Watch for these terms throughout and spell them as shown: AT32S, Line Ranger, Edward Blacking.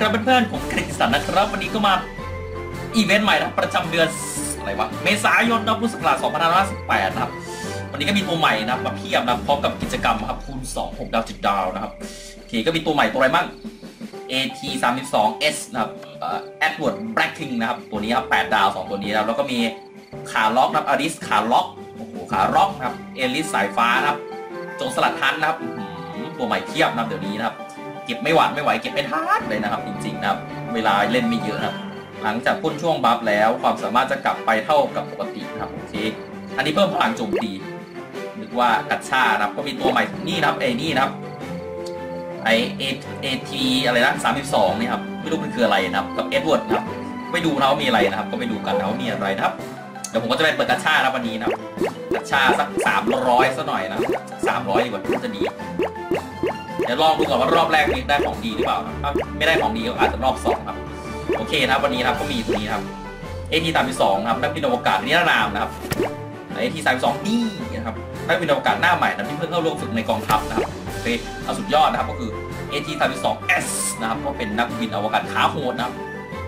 ครับเพื่อนๆของกริกสันนะครับวันนี้ก็มาอีเวนต์ใหม่นะประจำเดือนอะไรวะเมษายนนะพุทธศักราช2558นะครับวันนี้ก็มีตัวใหม่นะมาเพียบนะพร้อมกับกิจกรรมครับคูณ2 6ดาว7ดาวนะครับโอเคก็มีตัวใหม่ตัวอะไรบ้าง AT32S นะครับEdward Blacking นะครับตัวนี้ครับ8ดาว2ตัวนี้แล้วก็มีขาล็อกนะอลิสขาล็อกโอ้โหขาล็อกนะครับเอลิสสายฟ้านะครับโจรสลัดทันนะครับตัวใหม่เพียบนะเดี๋ยวนี้นะครับเก็บไม่หวาดไม่ไหวเก็บเป็นฮาร์ดเลยนะครับจริงๆนะครับเวลาเล่นไม่เยอะนะครับหลังจากพ้นช่วงบัฟแล้วความสามารถจะกลับไปเท่ากับปกตินะครับโอเคอันนี้เพิ่มพลังโจมตีนึกว่ากัดชานะครับก็มีตัวใหม่นี่นะครับไอ้นี่นะครับไอATอะไรนะ32นี่ครับไม่รู้มันคืออะไรนะครับกับเอ็ดเวิร์ดครับไม่ดูนะว่ามีอะไรนะครับก็ไปดูกันนะว่ามีอะไรนะครับเดี๋ยวผมก็จะไปเปิดกัดชานะวันนี้นะครับกัดชาสัก300ซะหน่อยนะ300ดีกว่าจะดีเดี๋ยวลองดูก่อนว่ารอบแรกนี้ได้ของดีหรือเปล่าครับไม่ได้ของดีก็อาจจะรอบ2ครับโอเคนะวันนี้นะครับก็มีตัวนี้ครับ AT32ครับนักบินอวกาศนิรนามนะครับ AT32นี่นะครับนักบินอวกาศหน้าใหม่นะที่เพิ่งเข้าร่วมฝึกในกองทัพนะครับโอเคเอาสุดยอดนะครับก็คือ AT32S นะครับก็เป็นนักบินอวกาศขาโหดนะครับ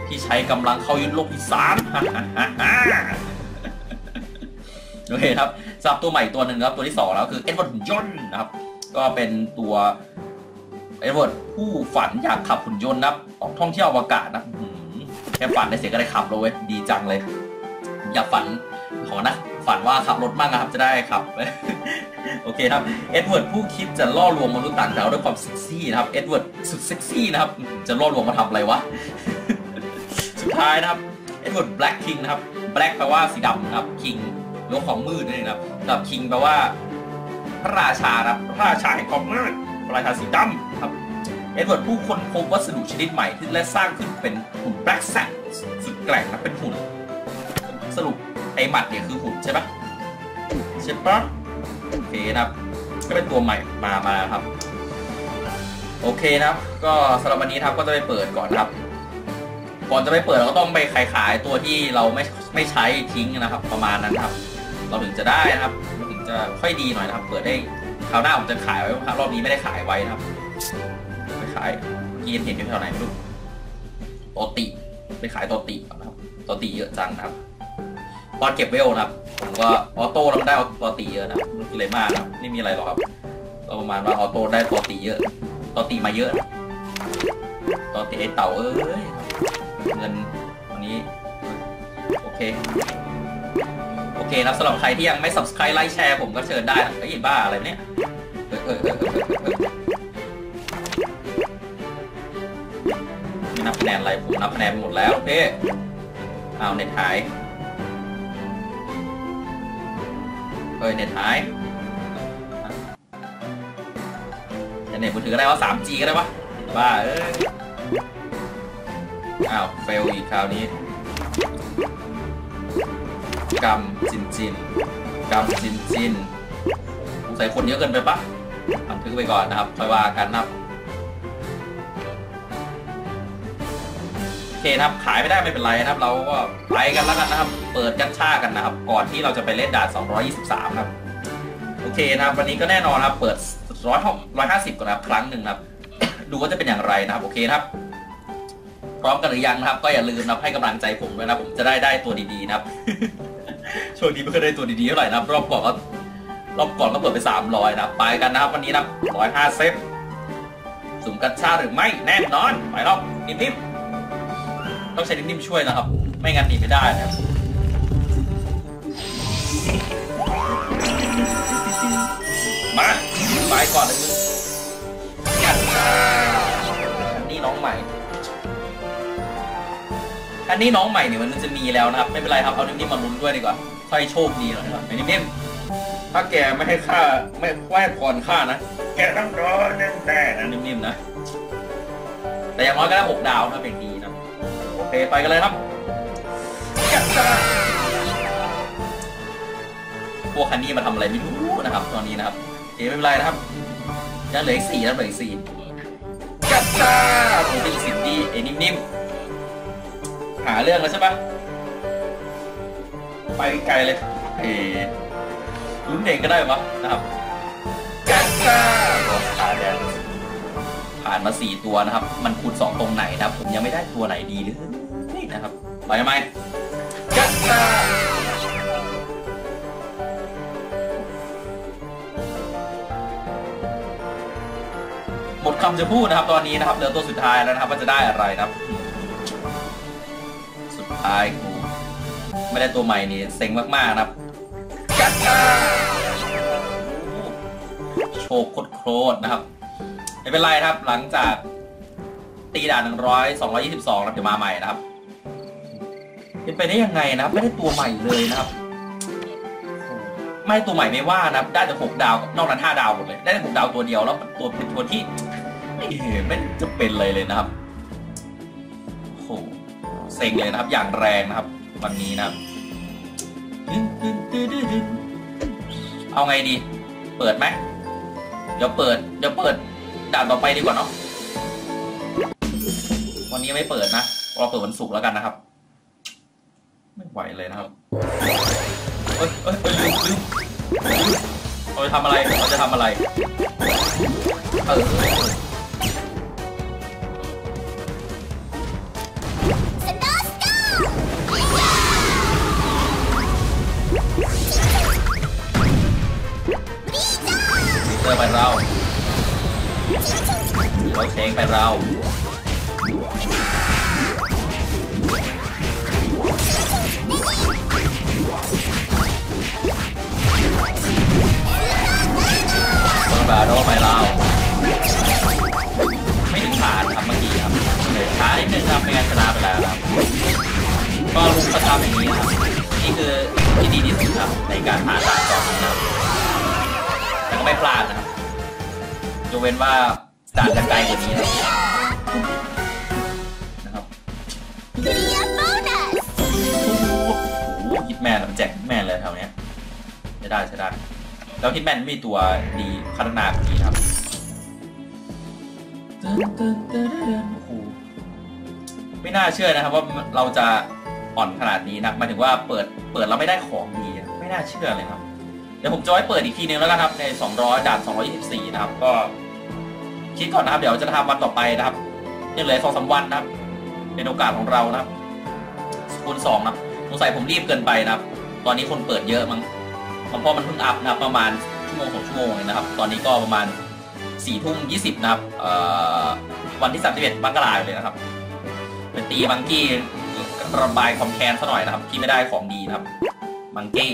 ที่ใช้กำลังเข้ายึดโลกที่3โอเคครับสำหรับตัวใหม่ตัวนึงครับตัวที่2แล้วคือ Edward John นะครับก็เป็นตัวเอ็ดเวิร์ดผู้ฝันอยากขับหุ่นยนต์นะออกท่องเที่ยวอวกาศนะแค่ฝันได้เสียก็ได้ขับเลยดีจังเลยอยากฝันขอนะฝันว่าขับรถมั่งนะครับจะได้ขับโอเคครับเอ็ดเวิร์ดผู้คิดจะล่อลวงมนุษย์ต่างดาวด้วยความเซ็กซี่นะครับเอ็ดเวิร์ดสุดเซ็กซี่นะครับจะล่อลวงมาทำอะไรวะสุดท้ายนะครับเอ็ดเวิร์ดแบล็กคิงนะครับแบล็กแปลว่าสีดำนะครับคิงโลกของมืดนี่นะครับดับคิงแปลว่าพระราชาครับพระราชาแห่งความมืดพระราชาสีดำครับเอ็ดเวิร์ดผู้ค้นพบวัสดุชนิดใหม่ที่และสร้างขึ้นเป็นหุ่นแบล็กแซกสุดแกร่งนะเป็นหุ่นสรุปไอ้หมัดเนี่ยคือหุ่นใช่ไหมใช่ปะโอเคนะครับก็เป็นตัวใหม่มาครับโอเคนะครับก็สำหรับวันนี้ครับก็จะไปเปิดก่อนครับก่อนจะไปเปิดเราก็ต้องไปขายตัวที่เราไม่ใช้ทิ้งนะครับประมาณนั้นครับเราถึงจะได้นะครับค่อยดีหน่อยนะครับเปิดได้คราวหน้าผมจะขายไว้ครับรอบนี้ไม่ได้ขายไว้นะครับไปขายกีนเห็นอยู่แถวไหนไม่รู้โตติไปขายโตตินะครับโตติเยอะจังนะครับตอนเก็บเวลนะครับผมก็ออโต้แล้วมันได้โตติเยอะนะไม่มีอะไรมากนะไม่มีอะไรหรอกครับประมาณว่าออโต้ได้โตติเยอะโตติมาเยอะโตติไอเต่าเอ้ยเงินวันนี้โอเคนะสำหรับใครที่ยังไม่ subscribe ไลค์แชร์ผมก็เชิญได้ไอ้บ้าอะไรเนี่ยไม่นับคะแนนอะไรผมนับคะแนนหมดแล้วเอ๊ะเอาเน็ตหายเน็ตหายเน็ตมือถือได้ว่า 3G ก็ได้ปะบ้าอ้าวเฟลอีกคราวนี้กำจินใส่คนเยอะเกินไปปะบันทึกไปก่อนนะครับค่อยว่ากันนับโอเคครับขายไม่ได้ไม่เป็นไรนะครับเราก็ไปกันแล้วกันนะครับเปิดกันชากันนะครับก่อนที่เราจะไปเล่นด่าน223ครับโอเคนะครับวันนี้ก็แน่นอนครับเปิด150ก่อนนะครับครั้งหนึ่งนะครับดูว่าจะเป็นอย่างไรนะครับโอเคครับพร้อมกันหรือยังนะครับก็อย่าลืมนะให้กำลังใจผมด้วยนะผมจะได้ตัวดีๆนะครับช่วงนี้ไม่เคยได้ตัวดีๆเท่าไหร่นะครับรอบก่อนก็เปิดไป300นะไปกันนะครับวันนี้นะ105เซฟสุ่มกัญชาหรือไม่แน่นอนไปแล้วนิ่มๆต้องใช้นิ่มๆช่วยนะครับไม่งั้นหนีไม่ได้นะครับมาไปก่อนเลยนี่น้องใหม่อันนี้น้องใหม่เนี่ยมันจะมีแล้วนะครับไม่เป็นไรครับเอานิ่มๆมาลุ้นด้วยดีกว่าค่อยโชคดีหน่อยดีกว่านิ่มๆถ้าแกไม่ให้ค่าไม่แวดก่อนค่านะแกต้องรอแน่แต่นะนิ่มๆนะแต่อย่างน้อยก็ได้6ดาวนะเป็นดีนะโอเคไปกันเลยครับพวกคันนี้มาทำอะไรไม่รู้นะครับตอนนี้นะครับเอ๋ไม่เป็นไรนะครับยังเหลืออีก4นะเหลืออีก4กัดจ้าผมเป็นสิ่งดีเอ๋นิ่มๆหาเรื่องแล้วใช่ปะไปไกลเลยลุ้นเด่งก็ได้ปะนะครับกัดจ้าผ่านมา4ตัวนะครับมันคูณ2ตรงไหนนะครับผม ยังไม่ได้ตัวไหนดีหรือนี่นะครับไปทำไมจัดมาหมดคำจะพูดนะครับตอนนี้นะครับเหลือตัวสุดท้ายแล้วนะครับว่าจะได้อะไรนะครับสุดท้ายกูไม่ได้ตัวใหม่นี่เซ็งมากๆนะครับจัดมาโชว์โคตรนะครับไม่เป็นไรครับหลังจากตีด่าน100 222แล้วเดี๋ยวมาใหม่นะครับเป็นไปได้ยังไงนะครับไม่ได้ตัวใหม่เลยนะครับไม่ตัวใหม่ไม่ว่านะครับได้แต่6 ดาวกับนอกนั้น5 ดาวหมดเลยได้แต่6 ดาวตัวเดียวแล้วตัวเป็นตัวที่ไม่จะเป็นเลยนะครับโหเซ็งเลยนะครับอย่างแรงนะครับวันนี้นะครับเอาไงดีเปิดไหมเดี๋ยวเปิดด่านต่อไปดีกว่าเนาะวันนี้ไม่เปิดนะเราเปิดวันศุกร์แล้วกันนะครับไม่ไหวเลยนะครับเราจะทำอะไรเจอไปเราเช็งไปเราบาโดไปเราไม่ถึงผ่านครับเมื่อกี้ครับเดี๋ยวช้านิดนึงครับไม่งั้นชนะไปแล้วครับก็ลุกประทับอย่างนี้ครับนี่คือที่ดีที่สุดครับในการผ่านด่านตอนนี้ครับแต่ก็ไม่พลาดนะครับยกเว้นว่าด่านจะไกลกว่านี้นะครับโอ้โหฮิตแมนมันแจกแมนเลยแถวเนี้ยจะได้ใช่ได้แล้วที่แมนมีตัวดีพัฒนาแบบนี้ครับไม่น่าเชื่อนะครับว่าเราจะอ่อนขนาดนี้นะหมายถึงว่าเปิดเราไม่ได้ของดีไม่น่าเชื่อเลยครับเดี๋ยวผมจะให้เปิดอีกทีนึงแล้วกันครับใน200ด่าน224นะครับก็คิดก่อนนะครับเดี๋ยวจะทำวันต่อไปนะครับยังเหลือ 2-3 วันนะครับเป็นโอกาสของเรานะครับคูณ 2นะสงสัยผมรีบเกินไปนะครับตอนนี้คนเปิดเยอะมั้งเพราะมันเพิ่งอัพนะครับประมาณ1 ชั่วโมง 2 ชั่วโมงเลยนะครับตอนนี้ก็ประมาณ4 ทุ่ม 20นะครับวันที่31 มกราคมเลยนะครับเป็นตีบังกี้ระบายความแค้นซะหน่อยนะครับที่ไม่ได้ของดีนะครับบังกี้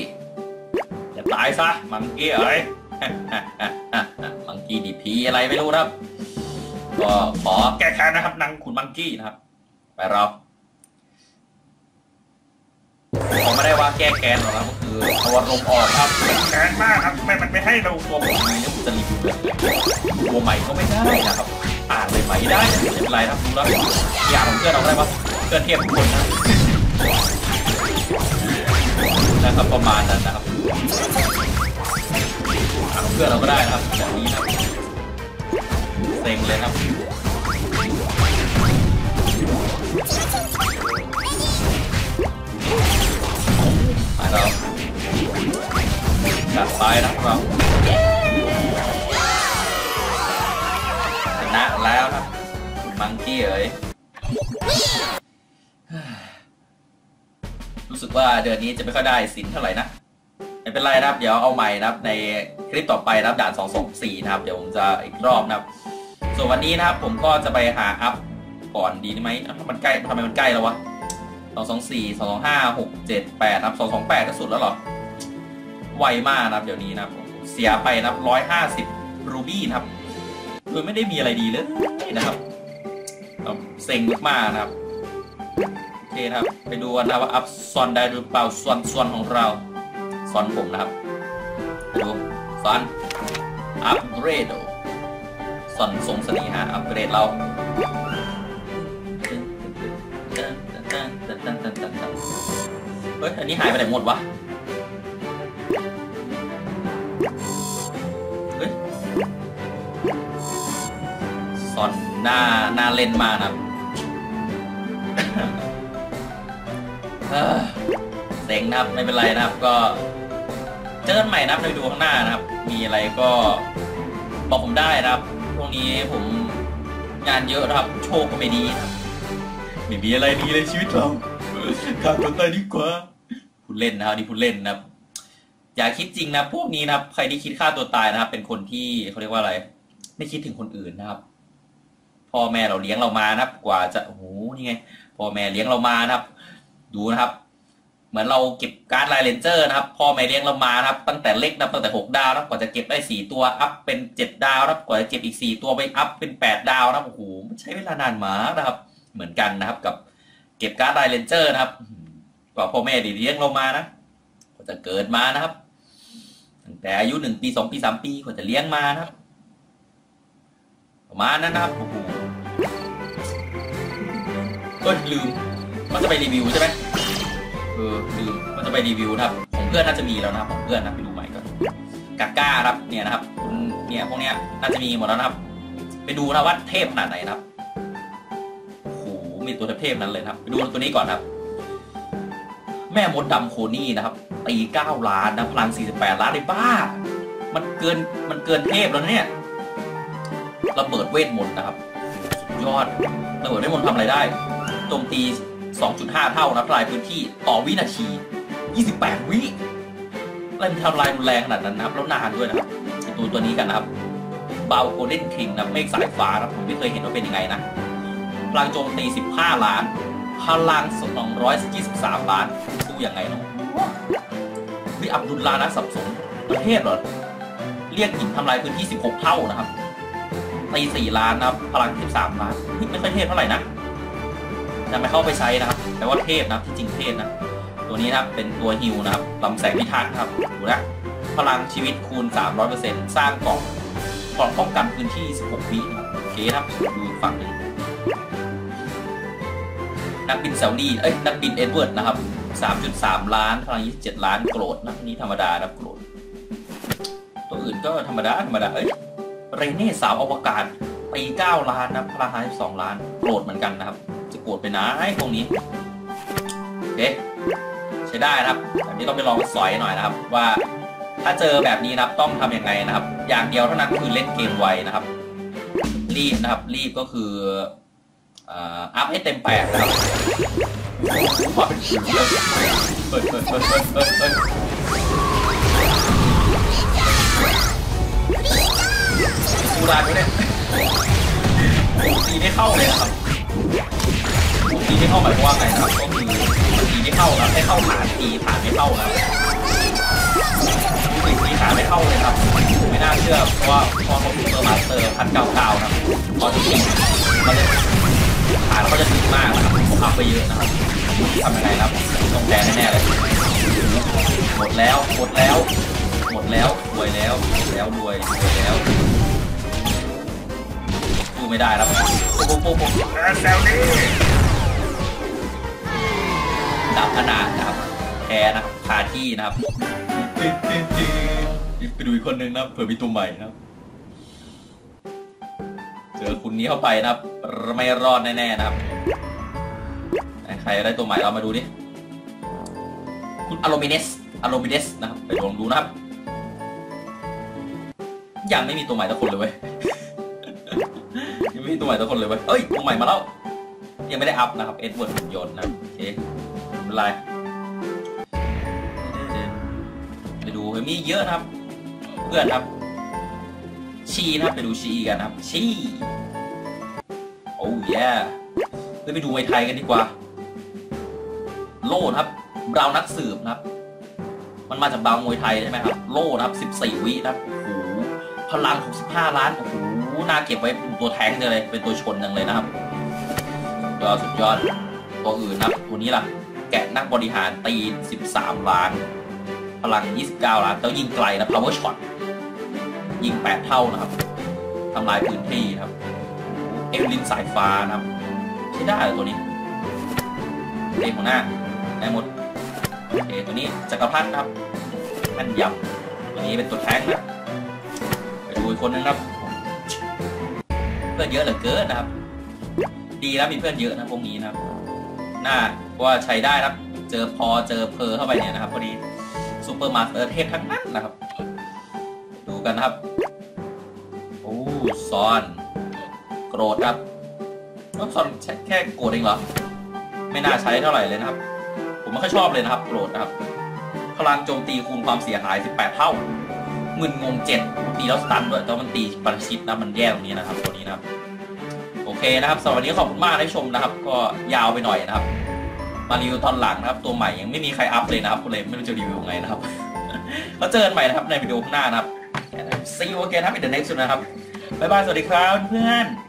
อย่าตายซะบังกี้เอ้ยบังกี้ดีพีอะไรไม่รู้นะครับก็ขอแก้แค้นนะครับนางขุนบังกี้นะครับไปเราผมไม่ได้ว่าแก้แค้นหรอกนะก็คือเอาลมออกครับแค้นมากครับมันไม่ให้เราตัวผมเลยนะผมจะรีบเลยตัวใหม่ก็ไม่ได้นะครับอ่านเลยใหม่ได้ไม่เป็นไรครับดูแล้วอยากของเพื่อนเราได้ปะเพื่อนเทียบคนนะนะครับประมาณนั้นนะครับของเพื่อนเราก็ได้นะครับแบบนี้นะเซ็งเลยครับเราจัดไปนะครับชนะแล้วครับมังกี้เอ๋ยรู้สึกว่าเดือนนี้จะไม่ค่อยได้สินเท่าไหร่นะไม่เป็นไรนะครับเดี๋ยวเอาใหม่นะครับในคลิปต่อไปนะครับด่าน224นะครับเดี๋ยวผมจะอีกรอบนะครับส่วนวันนี้นะครับผมก็จะไปหาอัพก่อนดีไหมมันใกล้ทำไมมันใกล้แล้ววะ224 225 678ครับ228ก็สุดแล้วหรอไวมากนะครับเดี๋ยวนี้นะครับเสียไปนะครับ150 รูบี้นะครับโดยไม่ได้มีอะไรดีเลยนะครับเซ็งมากๆนะครับโอเคครับไปดูกันนะว่าอัพซอนได้หรือเปล่าซอนของเราซอนผมนะครับดูซอนอัพเกรดซอนทรงเสน่หาอัพเกรดเราเฮ้ยอันนี้หายไปไหนหมดวะเฮ้ยสอนหน้าเล่นมานะเต็งนะครับไม่เป็นไรนะครับก็เจอกันใหม่นะครับไปดูข้างหน้านะครับมีอะไรก็บอกผมได้นะครับตรงนี้ผมงานเยอะนะครับโชคก็ไม่ดี ไม่มีอะไรดีเลยชีวิตเราขาดจนตายดีกว่าพูดเล่นนะครับนี่พูดเล่นนะครับอย่าคิดจริงนะพวกนี้นะครับใครที่คิดฆ่าตัวตายนะครับเป็นคนที่เขาเรียกว่าอะไรไม่คิดถึงคนอื่นนะครับพ่อแม่เราเลี้ยงเรามานะครับกว่าจะโอ้โหนี่ไงพ่อแม่เลี้ยงเรามานะครับดูนะครับเหมือนเราเก็บการ์ดไลน์เรนเจอร์นะครับพ่อแม่เลี้ยงเรามานะครับตั้งแต่เล็กนะตั้งแต่6ดาวนะกว่าจะเก็บได้4ตัวอัพเป็น7ดาวนะกว่าจะเก็บอีก4ตัวไปอัพเป็น8ดาวนะโอ้โหใช้เวลานานมากนะครับเหมือนกันนะครับกับเก็บการ์ดไลน์เรนเจอร์นะครับกว่าพ่อแม่เลี้ยงเรามานะกว่าจะเกิดมานะครับตั้งแต่อายุ1ปี2ปี3ปีกว่าจะเลี้ยงมานะครับประมาณนั้นนะครับโอ้โหลืมว่าจะไปรีวิวใช่ไหมลืมว่าจะไปรีวิวนะครับของเพื่อนน่าจะมีแล้วนะครับของเพื่อนนะไปดูใหม่ก่อนกาก้าครับเนี่ยนะครับเนี่ยพวกเนี้ยน่าจะมีหมดแล้วนะครับไปดูนะว่าเทพขนาดไหนนะครับโอ้โหมีตัวเทพนั้นเลยครับไปดูตัวนี้ก่อนครับแม่มดดำโคนี่นะครับตี9 ล้านนะพลัง48 ล้านเลยบ้ามันเกินเทพแล้วเนี่ยระเบิดเวทมนต์นะครับสุดยอดระเบิดเวทมนต์ทำอะไรได้โจมตี 2.5 เท่านะทำลายพื้นที่ต่อวินาที28 วิแล้วมันทำลายรุนแรงขนาดนั้นนะครับแล้วนานด้วยนะครับดูตัวนี้กันนะครับบาวโกลเด้นคิงนะเมฆสายฟ้านะผมไม่เคยเห็นว่าเป็นยังไงนะพลังโจมตี15 ล้านพลัง223 ล้านดูยังไงเนาะนี่อับดุลลานะสับสนประเทศเหรอเรียกหินทำลายพื้นที่16 เท่านะครับตี4 ล้านนะครับพลัง13 ล้านนี่ไม่ค่อยเทพเท่าไหร่นะจะไม่เข้าไปใช้นะครับแต่ว่าเทพนะที่จริงเทพนะตัวนี้นะครับเป็นตัวฮิวนะครับลำแสงพิทักษ์ครับดูนะพลังชีวิตคูณ 300% สร้างเกราะป้องกันพื้นที่16 วินะครับโอเคครับดูฝั่งนี้นักบินเซลลี่นักบินเอ็ดเวิร์ดนะครับ 3.3 ล้านพลัง27 ล้านโกรธนะนี้ธรรมดานะโกรธตัวอื่นก็ธรรมดาเรเน่สาวอวกาศตี9 ล้านนะพลัง52 ล้านโกรธเหมือนกันนะครับจะโกรธไปนะไอ้ตรงนี้เอ๊ะใช้ได้นะครับแบบนี้ต้องไปลองสอยหน่อยนะครับว่าถ้าเจอแบบนี้นะครับต้องทำยังไงนะครับอย่างเดียวเท่านั้นคือเล่นเกมไวนะครับรีบนะครับรีบก็คืออัพให้เต็ม8นะครับกูรันวะเนี่ยตีไม่เข้าเลยนะครับตีไม่เข้าหมายความว่าไงนะครับก็คือตีไม่เข้าครับไม่เข้าฐานตีฐานไม่เข้าครับตีฐานไม่เข้าเลยครับไม่น่าเชื่อเพราะว่าพอเขาดูเตอร์มาสเตอร์1,900ครับพอจริงเขาจะฐานเขาจะดีมากนะครับผมอัพไปเยอะนะครับทำยังไงครับต้องแดนแน่เลยหมดแล้วรวยแล้วดูไม่ได้แล้วปุ๊บแซวนี่ดาบขนาดนะครับแพ้นะครับคาที่นะครับไปดูอีกคนนึงนะเผื่อมีตัวใหม่นะครับเจอคุณนี้เข้าไปนะครับไม่รอดแน่ๆนะครับใครได้ตัวใหม่เรามาดูดิคุณอโลมิเนสนะครับไปลองดูนะครับยังไม่มีตัวใหม่สักคนเลยเว้ยยังไม่มีตัวใหม่สักคนเลยเว้ยเอ้ยตัวใหม่มาแล้วยังไม่ได้อัพนะครับเอ็ดเวิร์ดหุ่นยนต์นะโอเคไม่เป็นไรไปดูมีเยอะครับเพื่อนครับชีนะครับไปดูชีกันนะครับชีโอ้ยไปดูมวยไทยกันดีกว่าโล่ครับบราวนักสืบนะครับมันมาจากบราวมวยไทยใช่ไหมครับโล่นะครับ14 วินะครับพลัง65 ล้านโอ้โหน่าเก็บไว้เป็นตัวแทงเลยเป็นตัวชนอย่างเลยนะครับสุดยอดตัวอื่นนะตัวนี้ล่ะแกะนักบริหารตี13 ล้านพลัง29 ล้านแล้วยิงไกลนะ power shot ยิง8 เท่านะครับทำลายพื้นที่ครับเอลลินสายฟ้านะครับใช้ได้ตัวนี้เด็กหัวหน้าได้หมดตัวนี้จักรพรรดิครับแม่นยำตัวนี้เป็นตัวแทงนะคนนึงครับเพื่อนเยอะเหลือเกินนะครับดีแล้วมีเพื่อนเยอะนะพวกนี้นะครับน่าว่าใช้ได้ครับเจอเพอเข้าไปเนี่ยนะครับพอดีซูเปอร์มาสเตอร์เทพทั้งนั้นนะครับดูกันนะครับโอ้ซอนโกรธครับซอนแค่โกรธเองเหรอ ไม่น่าใช้เท่าไหร่เลยนะครับผมไม่ค่อยชอบเลยนะครับโกรธนะครับพลังโจมตีคูณความเสียหาย18เท่ามึนงง7ตีแล้วสตันด้วยแล้วมันตีประชิดนะมันแย่ตรงนี้นะครับตัวนี้นะครับโอเคนะครับสวัสดีขอบคุณมากที่ชมนะครับก็ยาวไปหน่อยนะครับมารีวิวตอนหลังนะครับตัวใหม่ยังไม่มีใครอัพเลยนะครับก็เลยไม่รู้จะรีวิวยังไงนะครับแล้วเจอกันใหม่นะครับในวิดีโอข้างหน้านะครับSee you again ครับ in the next นะครับบ๊ายบายสวัสดีครับเพื่อน